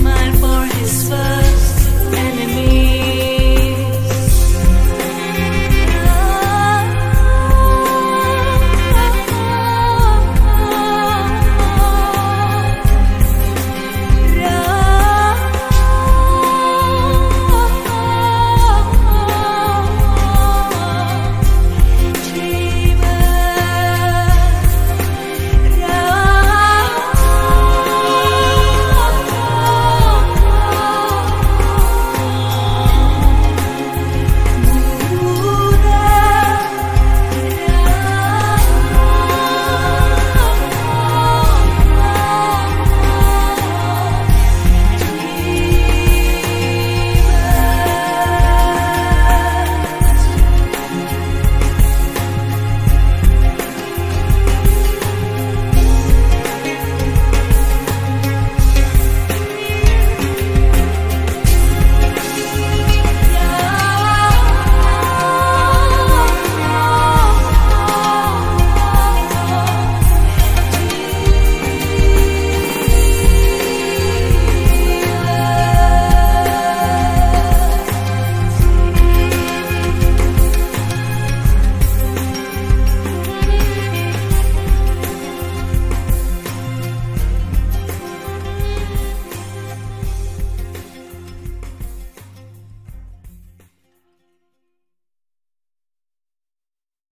Smile for his